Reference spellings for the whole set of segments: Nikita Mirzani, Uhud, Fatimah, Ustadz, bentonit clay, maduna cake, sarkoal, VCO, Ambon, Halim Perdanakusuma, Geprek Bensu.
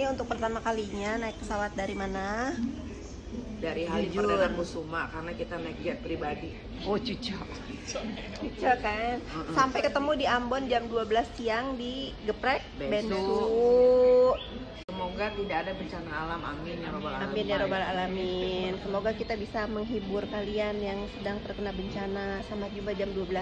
Ini untuk pertama kalinya naik pesawat dari mana? Dari Halim Perdanakusuma, karena kita naik jet pribadi. Oh, cucok. Cucok kan? Sampai ketemu di Ambon jam 12 siang di Geprek Bensu. Semoga tidak ada bencana alam, amin ya robbal alamin. Amin ya robbal alamin. Semoga kita bisa menghibur kalian yang sedang terkena bencana. Sampai jumpa jam 12.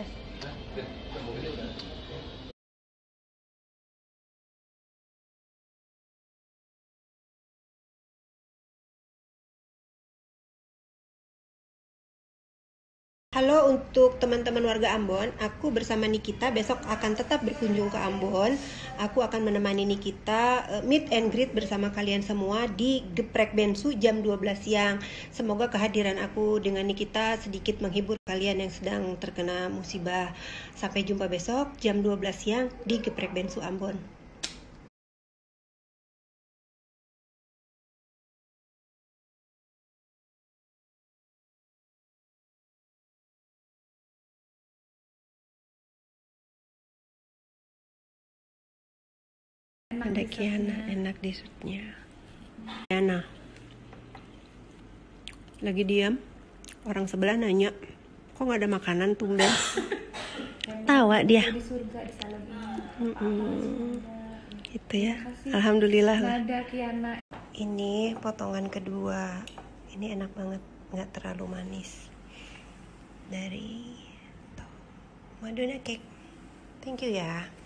Halo untuk teman-teman warga Ambon, aku bersama Nikita besok akan tetap berkunjung ke Ambon. Aku akan menemani Nikita meet and greet bersama kalian semua di Geprek Bensu jam 12 siang. Semoga kehadiran aku dengan Nikita sedikit menghibur kalian yang sedang terkena musibah. Sampai jumpa besok jam 12 siang di Geprek Bensu Ambon. Ada Kiana, enak dessertnya. Kiana lagi diam. Orang sebelah nanya, kok nggak ada makanan tumben? Tawa dia. Gitu ya. Alhamdulillah lah. Ini potongan kedua. Ini enak banget, nggak terlalu manis. Dari Maduna Cake. Thank you ya.